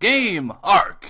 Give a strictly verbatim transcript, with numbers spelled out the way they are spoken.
Game Arc.